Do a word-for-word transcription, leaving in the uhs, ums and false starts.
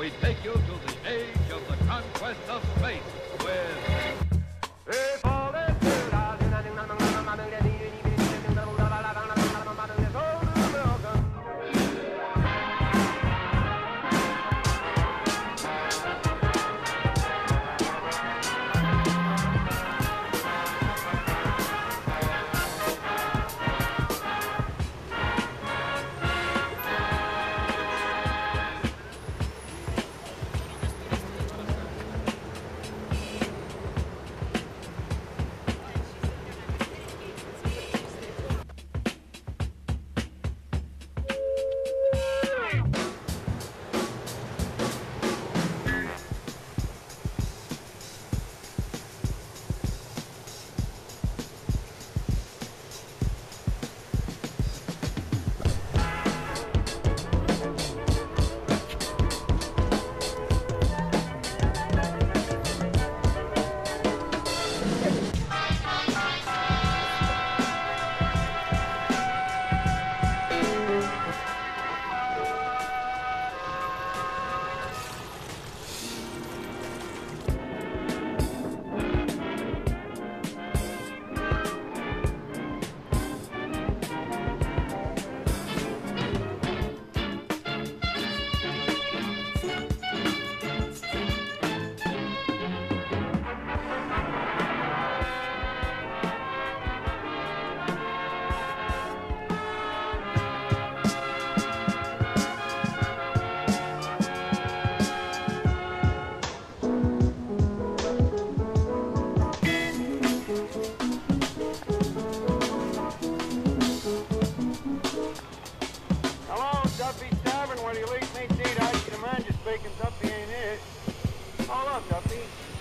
we take you to the age of the conquest of space with... Tavern, where do you least need to eat? I should imagine just baking something in it. Hold up, Duffy.